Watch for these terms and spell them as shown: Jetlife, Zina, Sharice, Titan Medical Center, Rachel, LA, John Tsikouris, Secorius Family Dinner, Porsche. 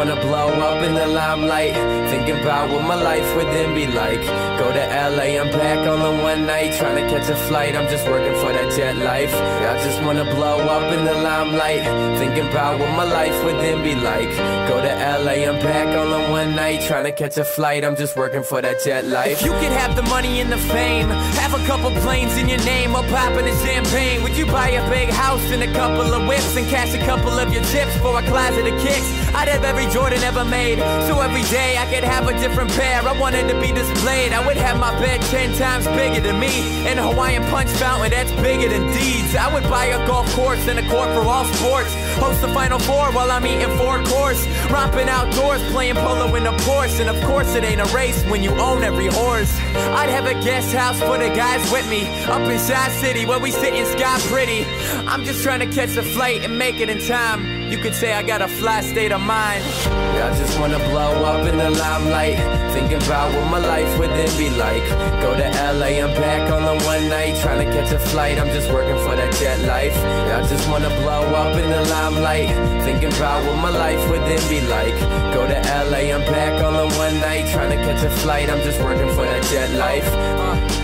wanna blow up in the limelight. Thinking about what my life would then be like. Go to LA, I'm back all in one night. Trying to catch a flight, I'm just working for that jet life. I just wanna blow up in the limelight. Thinking about what my life would then be like. Go to LA, I'm back all in one night. Trying to catch a flight, I'm just working for that jet life. If you could have the money and the fame, have a couple planes in your name, or popping a champagne, would you buy a big house and a couple of whips and cash a couple of your chips for a closet of kicks? I'd have every Jordan ever made, so every day I could have a different pair. I wanted to be displayed. I would have my bed 10 times bigger than me, and a Hawaiian punch fountain that's bigger than Deeds. I would buy a golf course and a court for all sports. Host the Final Four while I'm eating 4 course, romping outdoors, playing polo in a Porsche. And of course it ain't a race when you own every horse. I'd have a guest house for the guys with me, up in Shy City where we sit in sky pretty. I'm just trying to catch a flight and make it in time. You could say I got a fly state of mind. I just wanna blow up in the limelight. Thinking about what my life would then be like. Go to LA, I'm back on the one night. Trying to catch a flight, I'm just working for that jet life. I just wanna blow up in the limelight. Thinking about what my life would then be like. Go to LA, I'm back on the one night. Trying to catch a flight, I'm just working for that jet life.